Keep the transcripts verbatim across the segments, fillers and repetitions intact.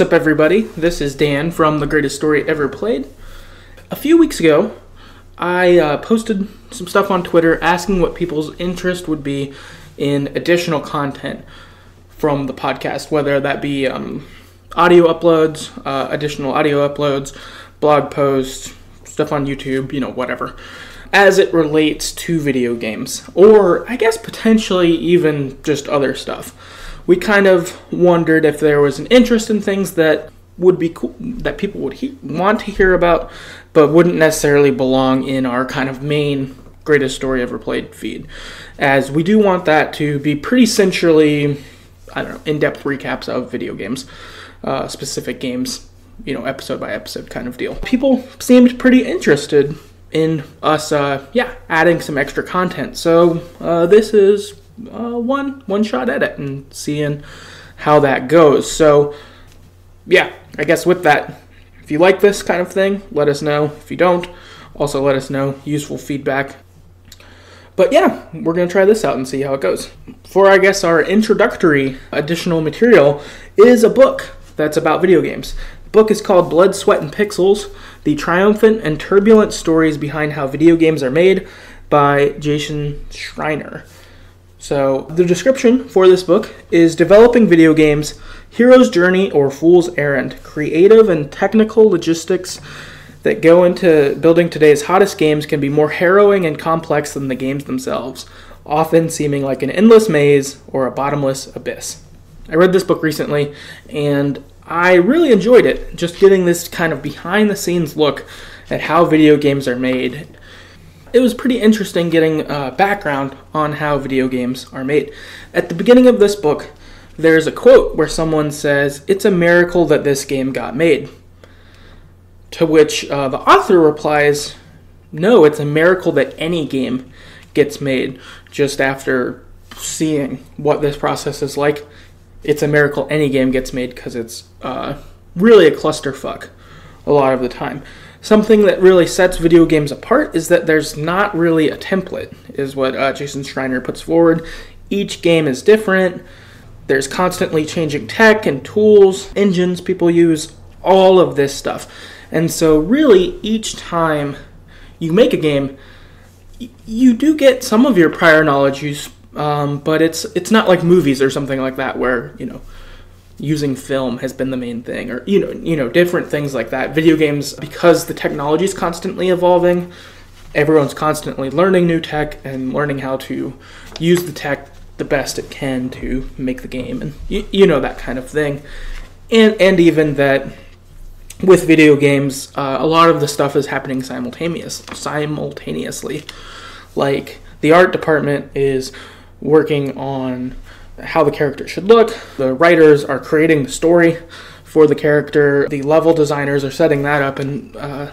What's up, everybody? This is Dan from The Greatest Story Ever Played. A few weeks ago, I uh, posted some stuff on Twitter asking what people's interest would be in additional content from the podcast, whether that be um, audio uploads, uh, additional audio uploads, blog posts, stuff on YouTube, you know, whatever, as it relates to video games, or I guess potentially even just other stuff. We kind of wondered if there was an interest in things that would be cool, that people would he want to hear about, but wouldn't necessarily belong in our kind of main Greatest Story Ever Played feed, as we do want that to be pretty essentially, I don't know, in-depth recaps of video games, uh, specific games, you know, episode by episode kind of deal. People seemed pretty interested in us, uh, yeah, adding some extra content, so uh, this is Uh, one one shot at it and seeing how that goes. So yeah, I guess with that, if you like this kind of thing, let us know. If you don't, also let us know. Useful feedback. But yeah, we're gonna try this out and see how it goes. For I guess our introductory additional material is a book that's about video games. The book is called Blood, Sweat and Pixels: The Triumphant and Turbulent Stories Behind How Video Games Are Made by Jason Schreier. So, the description for this book is Developing Video Games, Hero's Journey or Fool's Errand, creative and technical logistics that go into building today's hottest games can be more harrowing and complex than the games themselves, often seeming like an endless maze or a bottomless abyss. I read this book recently, and I really enjoyed it, just getting this kind of behind-the-scenes look at how video games are made. It was pretty interesting getting uh, background on how video games are made. At the beginning of this book, there's a quote where someone says, "It's a miracle that this game got made." To which uh, the author replies, "No, it's a miracle that any game gets made." Just after seeing what this process is like, it's a miracle any game gets made because it's uh, really a clusterfuck a lot of the time. Something that really sets video games apart is that there's not really a template, is what uh, Jason Schreier puts forward. Each game is different. There's constantly changing tech and tools, engines people use, all of this stuff. And so really, each time you make a game, you do get some of your prior knowledge use, um, but it's it's not like movies or something like that where, you know, using film has been the main thing, or you know, you know, different things like that. Video games, because the technology is constantly evolving, everyone's constantly learning new tech and learning how to use the tech the best it can to make the game, and you, you know, that kind of thing. And and even that with video games, uh, a lot of the stuff is happening simultaneous, simultaneously. Like the art department is working on how the character should look, the writers are creating the story for the character, the level designers are setting that up, and uh,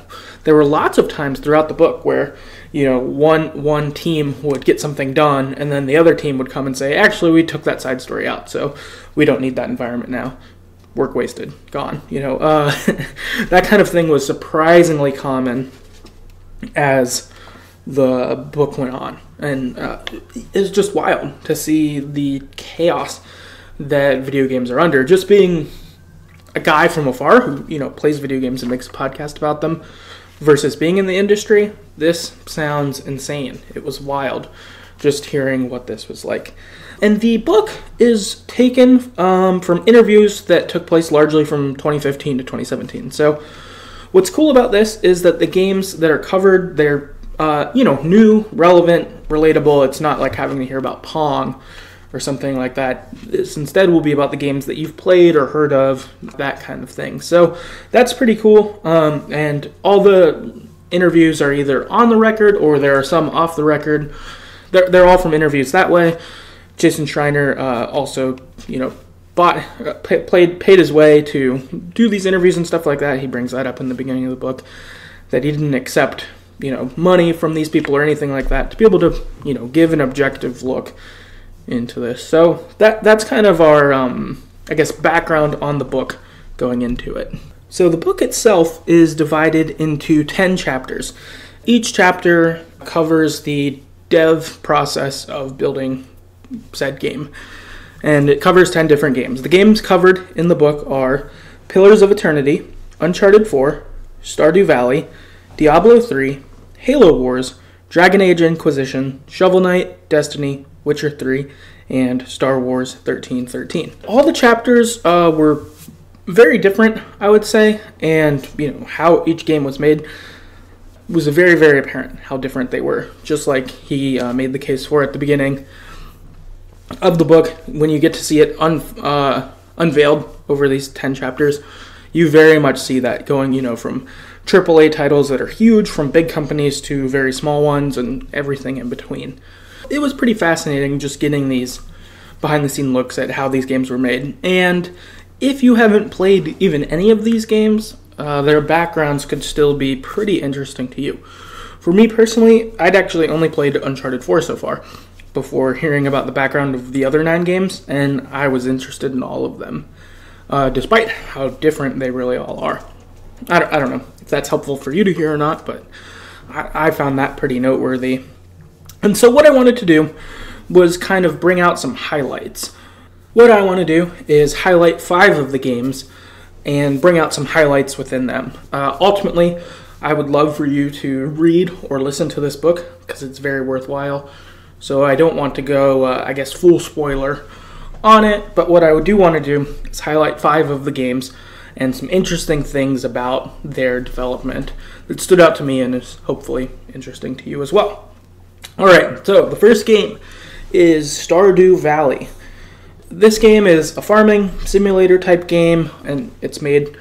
there were lots of times throughout the book where, you know, one one team would get something done, and then the other team would come and say, actually, we took that side story out, so we don't need that environment now. Work wasted, gone, you know. Uh, that kind of thing was surprisingly common as the book went on, and uh, it's just wild to see the chaos that video games are under. Just being a guy from afar who, you know, plays video games and makes a podcast about them versus being in the industry, this sounds insane. It was wild just hearing what this was like. And the book is taken um, from interviews that took place largely from twenty fifteen to twenty seventeen. So what's cool about this is that the games that are covered, they're Uh, you know, new, relevant, relatable. It's not like having to hear about Pong or something like that. This instead will be about the games that you've played or heard of, that kind of thing. So that's pretty cool. Um, and all the interviews are either on the record or there are some off the record. They're, they're all from interviews that way. Jason Schreier uh, also, you know, bought, uh, pay, played, paid his way to do these interviews and stuff like that. He brings that up in the beginning of the book, that he didn't accept, you know, money from these people or anything like that to be able to, you know, give an objective look into this. So that that's kind of our, um, I guess, background on the book going into it. So the book itself is divided into ten chapters. Each chapter covers the dev process of building said game, and it covers ten different games. The games covered in the book are Pillars of Eternity, Uncharted four, Stardew Valley, Diablo three, Halo Wars, Dragon Age: Inquisition, Shovel Knight, Destiny, Witcher three, and Star Wars thirteen thirteen. All the chapters uh, were very different, I would say, and you know how each game was made was very, very apparent how different they were. Just like he uh, made the case for at the beginning of the book, when you get to see it un uh, unveiled over these ten chapters, you very much see that going, you know, from triple A titles that are huge, from big companies to very small ones, and everything in between. It was pretty fascinating just getting these behind-the-scene looks at how these games were made. And if you haven't played even any of these games, uh, their backgrounds could still be pretty interesting to you. For me personally, I'd actually only played Uncharted four so far, before hearing about the background of the other nine games, and I was interested in all of them, uh, despite how different they really all are. I don't, I don't know if that's helpful for you to hear or not, but I, I found that pretty noteworthy. And so what I wanted to do was kind of bring out some highlights. What I want to do is highlight five of the games and bring out some highlights within them. Uh, ultimately, I would love for you to read or listen to this book because it's very worthwhile. So I don't want to go, uh, I guess, full spoiler on it. But what I do want to do is highlight five of the games and some interesting things about their development that stood out to me and is hopefully interesting to you as well. Alright, so the first game is Stardew Valley. This game is a farming simulator type game, and it's made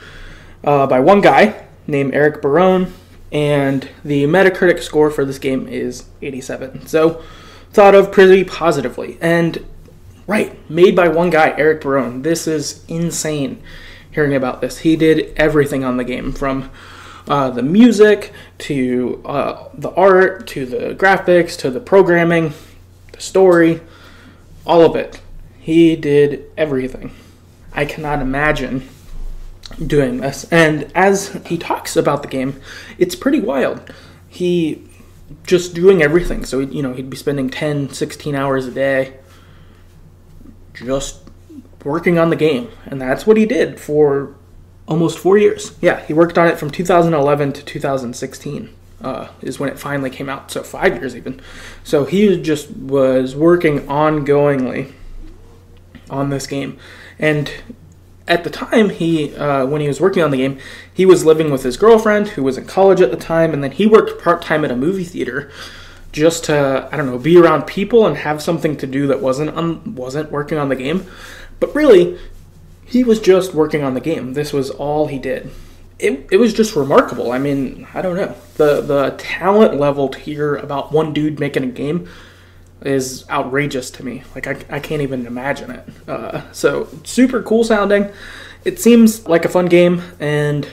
uh, by one guy named Eric Barone, and the Metacritic score for this game is eighty-seven. So, thought of pretty positively. And, right, made by one guy, Eric Barone. This is insane hearing about this. He did everything on the game, from Uh, the music, to uh, the art, to the graphics, to the programming, the story, all of it. He did everything. I cannot imagine doing this. And as he talks about the game, it's pretty wild. He just doing everything. So, you know, he'd be spending ten, sixteen hours a day just working on the game. And that's what he did for almost four years. Yeah, he worked on it from two thousand eleven to two thousand sixteen uh, is when it finally came out, so five years even. So he just was working ongoingly on this game. And at the time, he uh, when he was working on the game, he was living with his girlfriend, who was in college at the time, and then he worked part-time at a movie theater just to, I don't know, be around people and have something to do that wasn't, um, wasn't working on the game. But really, he was just working on the game. This was all he did. It, it was just remarkable. I mean, I don't know. The the talent level to hear about one dude making a game is outrageous to me. Like, I, I can't even imagine it. Uh, so, super cool sounding. It seems like a fun game, and,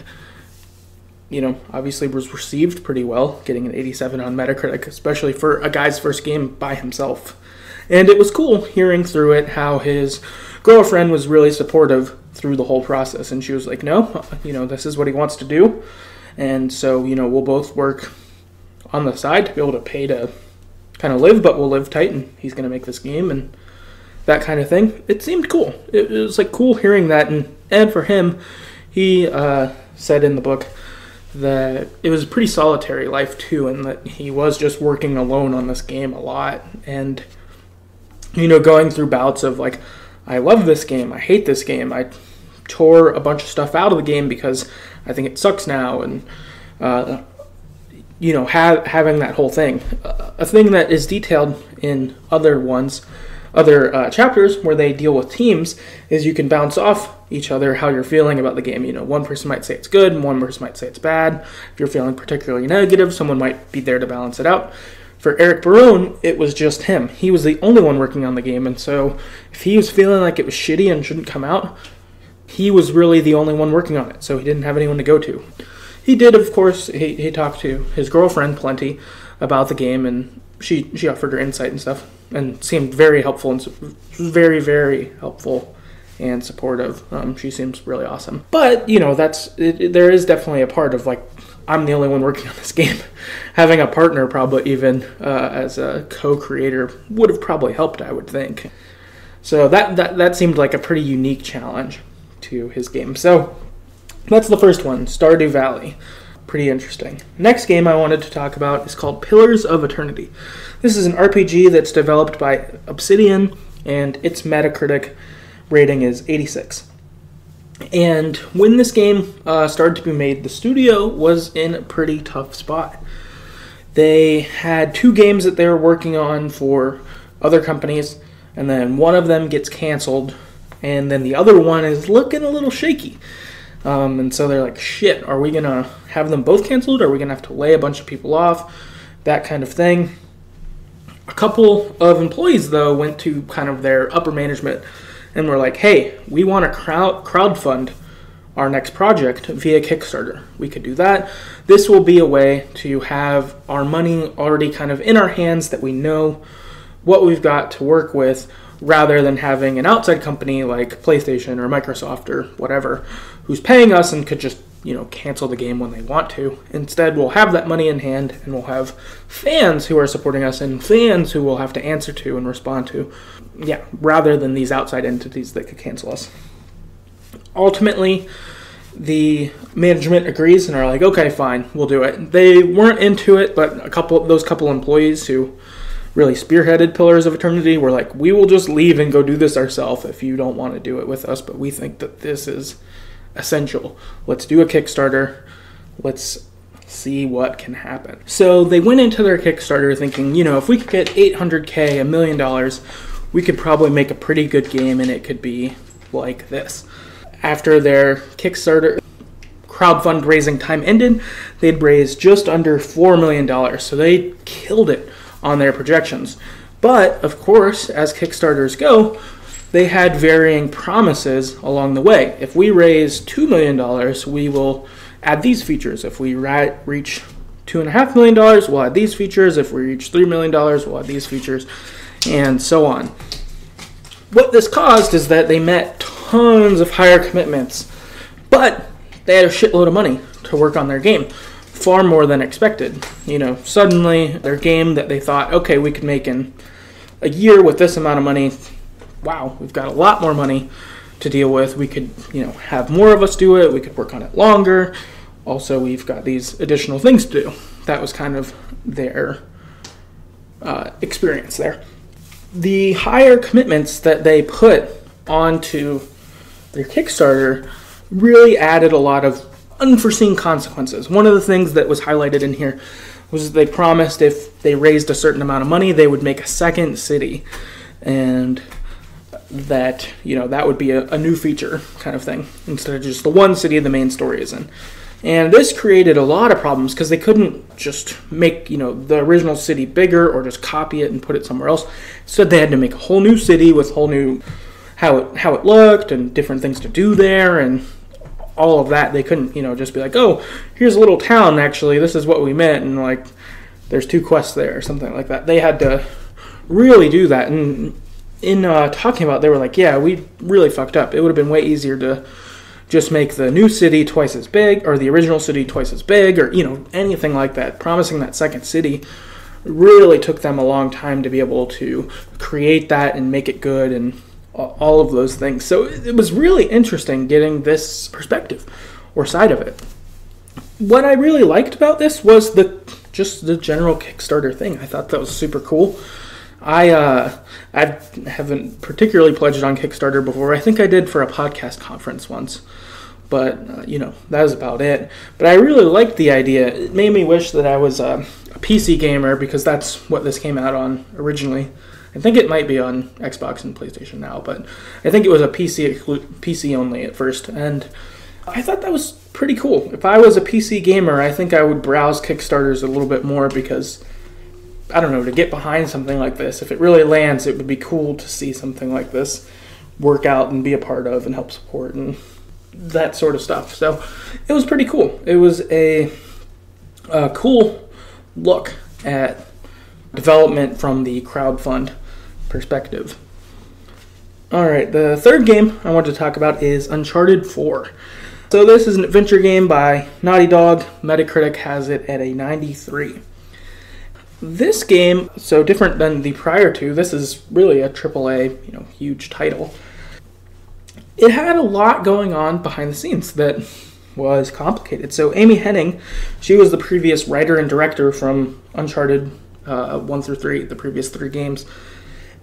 you know, obviously was received pretty well, getting an eighty-seven on Metacritic, especially for a guy's first game by himself. And it was cool hearing through it how his girlfriend was really supportive through the whole process, and she was like, no, you know, this is what he wants to do, and so, you know, we'll both work on the side to be able to pay to kind of live, but we'll live tight, and he's going to make this game, and that kind of thing. It seemed cool. It, it was, like, cool hearing that, and, and for him, he uh, said in the book that it was a pretty solitary life, too, and that he was just working alone on this game a lot, and, you know, going through bouts of, like, I love this game, I hate this game, I tore a bunch of stuff out of the game because I think it sucks now, and, uh, you know, ha having that whole thing. Uh, a thing that is detailed in other ones, other uh, chapters where they deal with teams, is you can bounce off each other how you're feeling about the game. You know, one person might say it's good, and one person might say it's bad. If you're feeling particularly negative, someone might be there to balance it out. For Eric Barone, it was just him. He was the only one working on the game, and so if he was feeling like it was shitty and shouldn't come out, he was really the only one working on it, so he didn't have anyone to go to. He did, of course, he, he talked to his girlfriend plenty about the game, and she, she offered her insight and stuff, and seemed very helpful, and very, very helpful and supportive. Um, she seems really awesome. But, you know, that's it, there is definitely a part of, like, I'm the only one working on this game. Having a partner probably even uh, as a co-creator would have probably helped, I would think. So that, that, that seemed like a pretty unique challenge to his game. So That's the first one, Stardew Valley. Pretty interesting. Next game I wanted to talk about is called Pillars of Eternity. This is an R P G that's developed by Obsidian, and its Metacritic rating is eighty-six. And when this game uh, started to be made, the studio was in a pretty tough spot. They had two games that they were working on for other companies, and then one of them gets canceled, and then the other one is looking a little shaky. Um, and so they're like, shit, are we going to have them both canceled? Are we going to have to lay a bunch of people off? That kind of thing. A couple of employees, though, went to kind of their upper management and were like, hey, we want to crowd crowdfund our next project via Kickstarter. We could do that. This will be a way to have our money already kind of in our hands, that we know what we've got to work with, rather than having an outside company like PlayStation or Microsoft or whatever who's paying us and could just, you know, cancel the game when they want to. Instead, we'll have that money in hand, and we'll have fans who are supporting us and fans who we'll have to answer to and respond to, yeah, rather than these outside entities that could cancel us. Ultimately, the management agrees and are like, okay, fine, we'll do it. They weren't into it, but a couple those couple employees who really spearheaded Pillars of Eternity were like, we will just leave and go do this ourselves if you don't want to do it with us, but we think that this is essential. Let's do a Kickstarter. Let's see what can happen. So they went into their Kickstarter thinking, you know, if we could get eight hundred K, a million dollars, we could probably make a pretty good game, and it could be like this. After their Kickstarter crowdfundraising time ended, they'd raised just under four million dollars, so they killed it on their projections. But, of course, as Kickstarters go, they had varying promises along the way. If we raise two million dollars, we will add these features. If we ra reach two point five million dollars, we'll add these features. If we reach three million dollars, we'll add these features, and so on. What this caused is that they met tons of higher commitments, but they had a shitload of money to work on their game, far more than expected. You know, suddenly their game that they thought, okay, we could make in a year with this amount of money, wow, we've got a lot more money to deal with. We could, you know, have more of us do it. We could work on it longer. Also, we've got these additional things to do. That was kind of their uh, experience there. The higher commitments that they put onto their Kickstarter really added a lot of unforeseen consequences. One of the things that was highlighted in here was they promised if they raised a certain amount of money, they would make a second city, and that, you know, that would be a, a new feature kind of thing, instead of just the one city the main story is in. And this created a lot of problems, because they couldn't just make, you know, the original city bigger or just copy it and put it somewhere else. Instead, they had to make a whole new city with whole new how it how it looked and different things to do there and all of that. They couldn't, you know, just be like, oh, here's a little town, actually, this is what we meant, and, like, there's two quests there or something like that. They had to really do that. And in uh, talking about it, they were like, yeah, we really fucked up. It would have been way easier to just make the new city twice as big, or the original city twice as big, or, you know, anything like that. Promising that second city really took them a long time to be able to create that and make it good and all of those things. So it was really interesting getting this perspective or side of it. What I really liked about this was the just the general Kickstarter thing. I thought that was super cool. I uh, I haven't particularly pledged on Kickstarter before. I think I did for a podcast conference once, but uh, you know, that was about it. But I really liked the idea. It made me wish that I was a, a P C gamer, because that's what this came out on originally. I think it might be on Xbox and PlayStation now, but I think it was a P C P C only at first, and I thought that was pretty cool. If I was a P C gamer, I think I would browse Kickstarters a little bit more, because, I don't know, to get behind something like this, if it really lands, it would be cool to see something like this work out and be a part of and help support and that sort of stuff. So it was pretty cool. It was a, a cool look at development from the crowdfund perspective. All right, the third game I want to talk about is Uncharted four. So this is an adventure game by Naughty Dog. Metacritic has it at a ninety-three. This game, so different than the prior two, this is really a triple A, you know, huge title. It had a lot going on behind the scenes that was complicated. So Amy Hennig, she was the previous writer and director from Uncharted uh, one through three, the previous three games.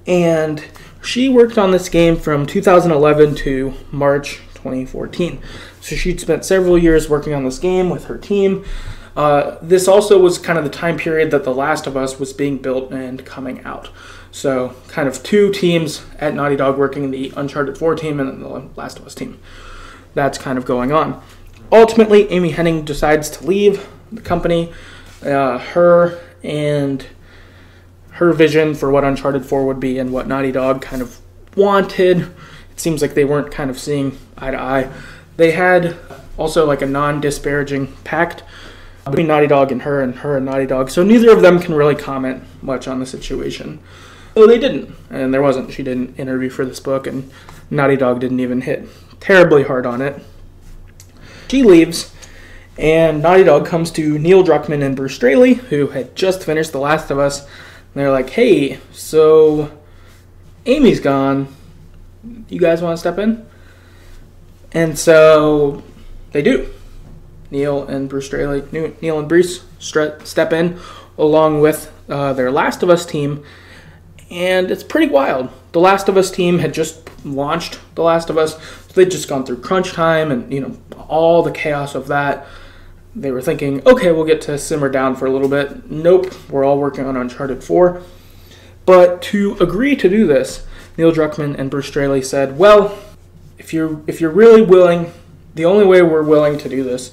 And she worked on this game from two thousand eleven to March twenty fourteen. So she'd spent several years working on this game with her team. Uh, this also was kind of the time period that The Last of Us was being built and coming out. So kind of two teams at Naughty Dog working in the Uncharted four team and then the Last of Us team. That's kind of going on. Ultimately, Amy Hennig decides to leave the company. Uh, her and her vision for what Uncharted four would be and what Naughty Dog kind of wanted, it seems like they weren't kind of seeing eye to eye. They had also like a non-disparaging pact between Naughty Dog and her and her and Naughty Dog, so neither of them can really comment much on the situation. So they didn't, and there wasn't. She didn't interview for this book, and Naughty Dog didn't even hit terribly hard on it. She leaves, and Naughty Dog comes to Neil Druckmann and Bruce Straley, who had just finished The Last of Us, and they're like, hey, so Amy's gone. You guys want to step in? And so they do. Neil and Bruce Straley, Neil and Bruce step in along with uh, their Last of Us team, and it's pretty wild. The Last of Us team had just launched The Last of Us, so they'd just gone through crunch time and, you know, all the chaos of that. They were thinking, okay, we'll get to simmer down for a little bit. Nope, we're all working on Uncharted four. But to agree to do this, Neil Druckmann and Bruce Straley said, well, if you're, if you're really willing, the only way we're willing to do this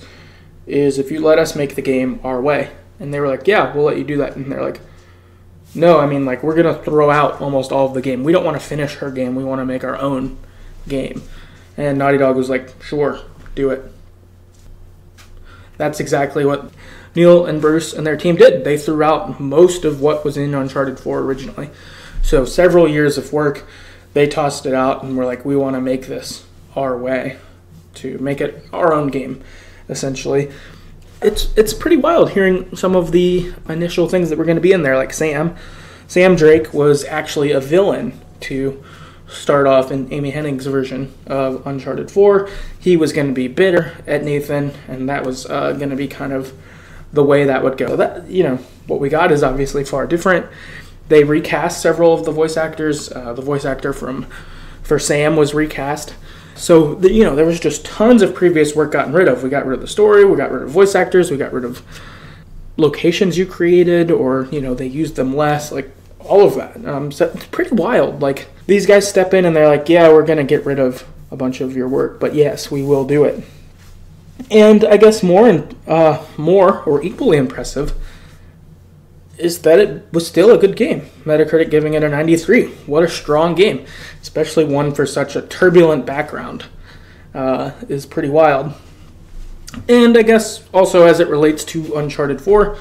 is if you let us make the game our way. And they were like, yeah, we'll let you do that. And they're like, no, I mean, like, we're going to throw out almost all of the game. We don't want to finish her game. We want to make our own game. And Naughty Dog was like, sure, do it. That's exactly what Neil and Bruce and their team did. They threw out most of what was in Uncharted four originally. So several years of work, they tossed it out and were like, we want to make this our way, to make it our own game. Essentially, it's it's pretty wild hearing some of the initial things that were going to be in there. Like Sam, Sam Drake was actually a villain to start off in Amy Hennig's version of Uncharted four. He was going to be bitter at Nathan, and that was uh, going to be kind of the way that would go. That, you know, what we got is obviously far different. They recast several of the voice actors. Uh, the voice actor from for Sam was recast. So, you know, there was just tons of previous work gotten rid of. We got rid of the story, we got rid of voice actors, we got rid of locations you created, or, you know, they used them less, like, all of that. Um, so it's pretty wild. Like, these guys step in and they're like, yeah, we're going to get rid of a bunch of your work, but yes, we will do it. And I guess more, and, uh, more or equally impressive is that it was still a good game. Metacritic giving it a ninety-three. What a strong game, especially one for such a turbulent background, uh, is pretty wild. And I guess also as it relates to Uncharted four,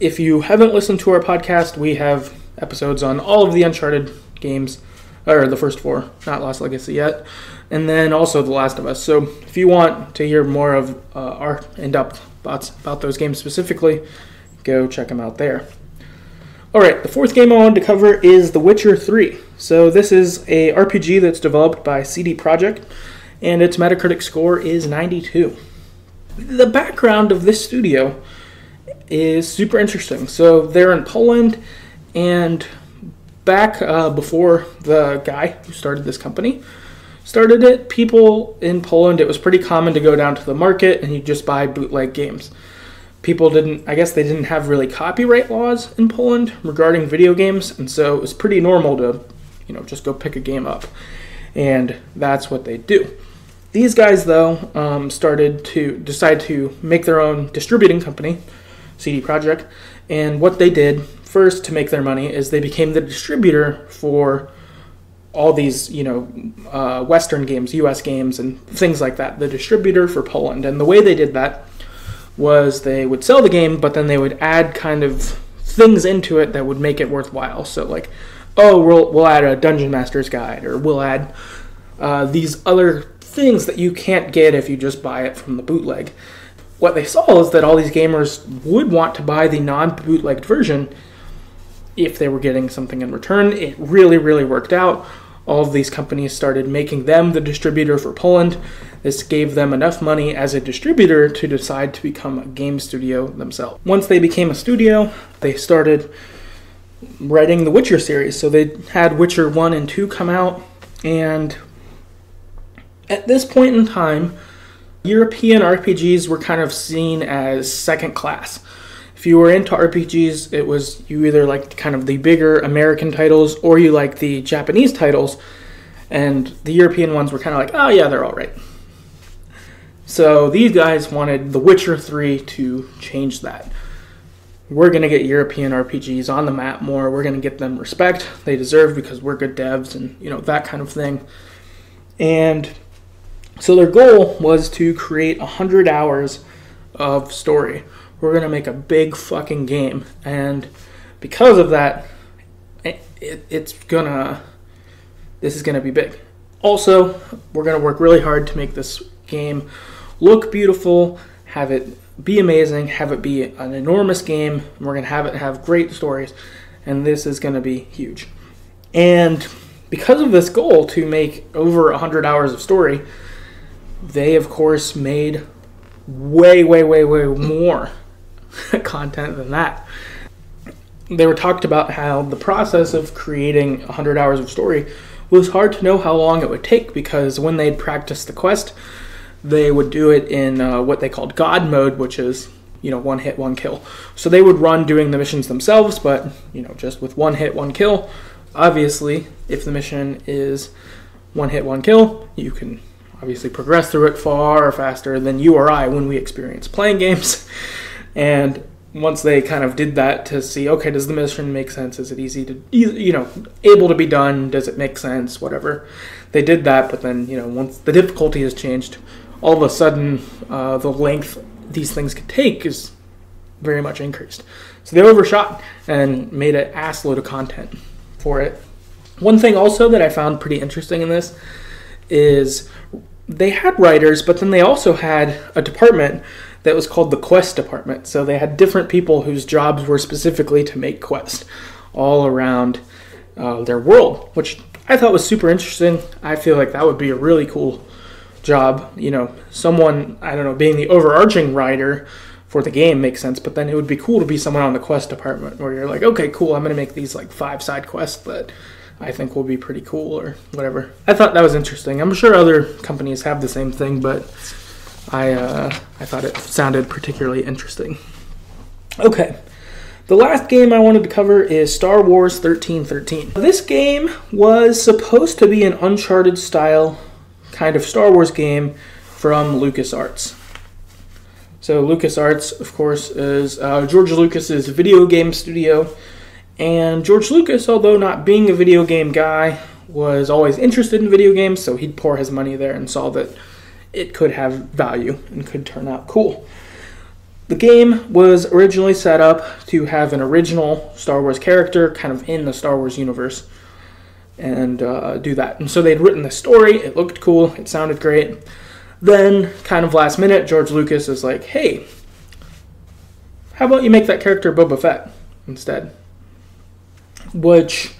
if you haven't listened to our podcast, we have episodes on all of the Uncharted games, or the first four, not Lost Legacy yet, and then also The Last of Us. So if you want to hear more of uh, our in-depth thoughts about those games specifically, go check them out there. Alright, the fourth game I wanted to cover is The Witcher three. So this is a R P G that's developed by C D Projekt, and its Metacritic score is ninety-two. The background of this studio is super interesting. So they're in Poland, and back uh, before the guy who started this company started it, people in Poland, it was pretty common to go down to the market and you just buy bootleg games. People didn't, I guess they didn't have really copyright laws in Poland regarding video games, and so it was pretty normal to, you know, just go pick a game up. And that's what they do. These guys, though, um, started to decide to make their own distributing company, C D Projekt, and what they did first to make their money is they became the distributor for all these, you know, uh, Western games, U S games, and things like that, the distributor for Poland. And the way they did that was they would sell the game, but then they would add kind of things into it that would make it worthwhile. So like, oh, we'll, we'll add a Dungeon Master's Guide, or we'll add uh, these other things that you can't get if you just buy it from the bootleg. What they saw is that all these gamers would want to buy the non-bootlegged version if they were getting something in return. It really, really worked out. all of these companies started making them the distributor for Poland. This gave them enough money as a distributor to decide to become a game studio themselves. Once they became a studio, they started writing the Witcher series. So they had Witcher one and two come out, and at this point in time, European R P Gs were kind of seen as second class. If you were into R P Gs, it was you either liked kind of the bigger American titles or you liked the Japanese titles, and the European ones were kind of like, oh yeah, they're all right. So these guys wanted the Witcher three to change that. We're going to get European R P Gs on the map more. We're going to get them respect they deserve because we're good devs and, you know, that kind of thing. And so their goal was to create one hundred hours of story. We're going to make a big fucking game. And because of that, it, it, it's going to, this is going to be big. Also, we're going to work really hard to make this game look beautiful, have it be amazing, have it be an enormous game, and we're going to have it have great stories, and this is going to be huge. And because of this goal to make over one hundred hours of story, they, of course, made way, way, way, way more content than that. They were talked about how the process of creating one hundred hours of story was hard to know how long it would take, because when they'd practice the quest, they would do it in uh, what they called God mode, which is, you know, one hit, one kill. So they would run doing the missions themselves, but, you know, just with one hit, one kill. Obviously, if the mission is one hit, one kill, you can obviously progress through it far faster than you or I when we experience playing games. And once they kind of did that to see, okay, does the mission make sense? Is it easy to, you know, able to be done? Does it make sense? Whatever. They did that, but then, you know, once the difficulty has changed, all of a sudden uh, the length these things could take is very much increased. So they overshot and made an ass load of content for it. One thing also that I found pretty interesting in this is they had writers, but then they also had a department that was called the quest department. So they had different people whose jobs were specifically to make quests all around uh, their world, which I thought was super interesting. I feel like that would be a really cool job. You know, someone, I don't know, being the overarching writer for the game makes sense, but then it would be cool to be someone on the quest department where you're like, okay, cool, I'm going to make these like five side quests that I think will be pretty cool or whatever. I thought that was interesting. I'm sure other companies have the same thing, but I, uh, I thought it sounded particularly interesting. Okay, the last game I wanted to cover is Star Wars thirteen thirteen. This game was supposed to be an Uncharted style kind of Star Wars game from LucasArts. So LucasArts, of course, is uh, George Lucas's video game studio. And George Lucas, although not being a video game guy, was always interested in video games, so he'd pour his money there and saw that it could have value and could turn out cool. The game was originally set up to have an original Star Wars character kind of in the Star Wars universe and uh, do that. And so they'd written the story, it looked cool, it sounded great. Then, kind of last minute, George Lucas is like, hey, how about you make that character Boba Fett instead? Which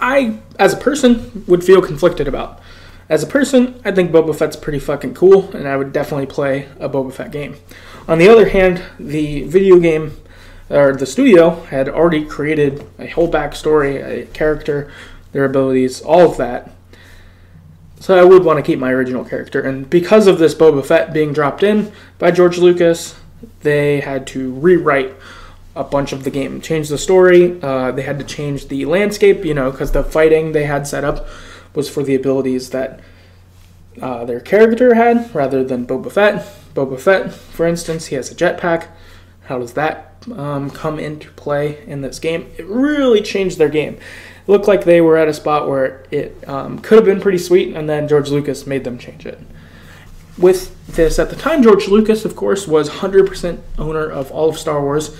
I, as a person, would feel conflicted about. As a person, I think Boba Fett's pretty fucking cool, and I would definitely play a Boba Fett game. On the other hand, the video game, or the studio, had already created a whole backstory, a character, their abilities, all of that. So I would want to keep my original character. And because of this Boba Fett being dropped in by George Lucas, they had to rewrite a bunch of the game, change the story. Uh, they had to change the landscape, you know, because the fighting they had set up was for the abilities that uh, their character had rather than Boba Fett. Boba Fett, for instance, he has a jetpack. How does that um, come into play in this game? It really changed their game. It looked like they were at a spot where it um, could have been pretty sweet, and then George Lucas made them change it. With this, at the time, George Lucas, of course, was one hundred percent owner of all of Star Wars.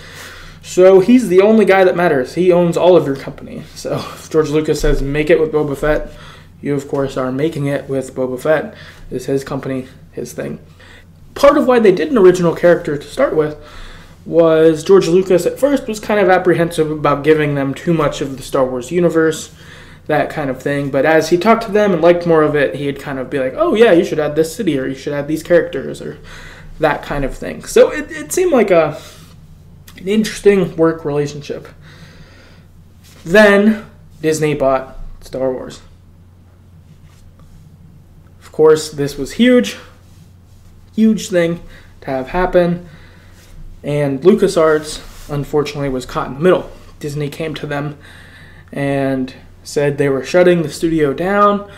So he's the only guy that matters. He owns all of your company. So if George Lucas says, make it with Boba Fett, you, of course, are making it with Boba Fett. It's his company, his thing. Part of why they did an original character to start with was George Lucas at first was kind of apprehensive about giving them too much of the Star Wars universe, that kind of thing. But as he talked to them and liked more of it, he'd kind of be like, oh yeah, you should add this city, or you should add these characters, or that kind of thing. So it, it seemed like a, an interesting work relationship. Then Disney bought Star Wars. Of course, this was huge, huge thing to have happen. And LucasArts, unfortunately, was caught in the middle. Disney came to them and said they were shutting the studio down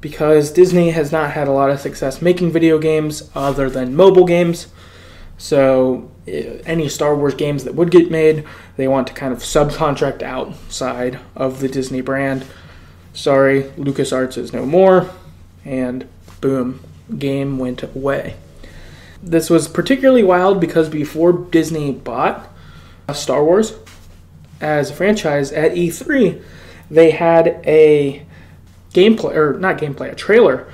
because Disney has not had a lot of success making video games other than mobile games. So any Star Wars games that would get made, they want to kind of subcontract outside of the Disney brand. Sorry, LucasArts is no more. And boom, game went away. This was particularly wild because before Disney bought Star Wars as a franchise, at E three, they had a gameplay, or not gameplay, a trailer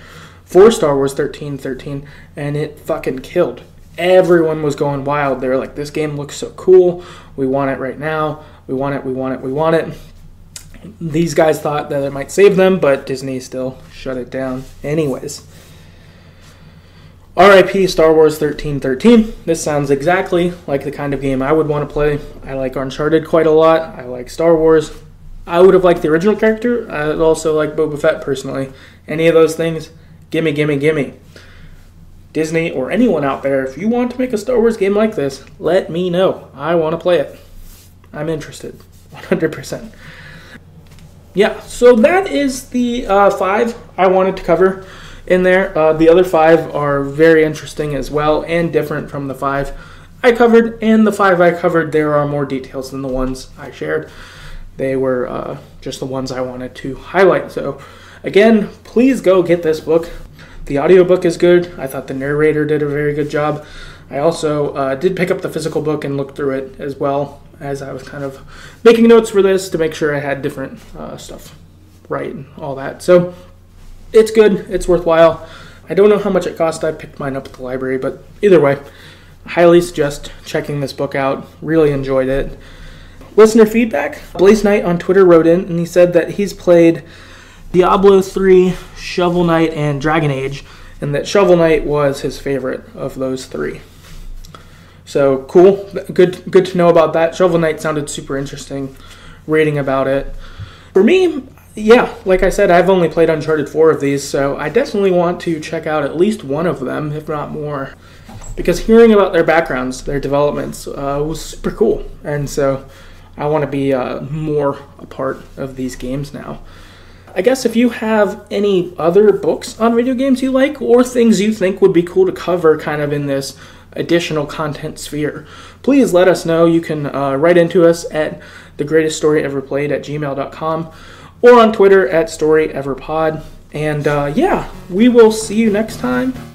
for Star Wars thirteen thirteen, and it fucking killed. Everyone was going wild. They were like, this game looks so cool. We want it right now. We want it, we want it, we want it. These guys thought that it might save them, but Disney still shut it down anyways. R I P Star Wars thirteen thirteen. This sounds exactly like the kind of game I would want to play. I like Uncharted quite a lot. I like Star Wars. I would have liked the original character. I would also like Boba Fett personally. Any of those things, gimme, gimme, gimme. Disney or anyone out there, if you want to make a Star Wars game like this, let me know. I want to play it. I'm interested, one hundred percent. Yeah, so that is the uh, five I wanted to cover in there. Uh, the other five are very interesting as well, and different from the five I covered. And the five I covered, there are more details than the ones I shared. They were uh, just the ones I wanted to highlight. So again, please go get this book. The audiobook is good. I thought the narrator did a very good job. I also uh, did pick up the physical book and look through it as well, as I was kind of making notes for this to make sure I had different uh, stuff right and all that. So it's good. It's worthwhile. I don't know how much it cost. I picked mine up at the library, but either way, I highly suggest checking this book out. Really enjoyed it. Listener feedback. Blaze Knight on Twitter wrote in, and he said that he's played Diablo three, Shovel Knight, and Dragon Age, and that Shovel Knight was his favorite of those three. So cool. Good, good to know about that. Shovel Knight sounded super interesting, reading about it. For me, yeah, like I said, I've only played Uncharted four of these, so I definitely want to check out at least one of them, if not more, because hearing about their backgrounds, their developments, uh, was super cool, and so I want to be uh, more a part of these games now. I guess if you have any other books on video games you like, or things you think would be cool to cover kind of in this additional content sphere, please let us know. You can uh, write into us at the greatest story ever played at gmail dot com. or on Twitter at StoryEverPod. And uh, yeah, we will see you next time.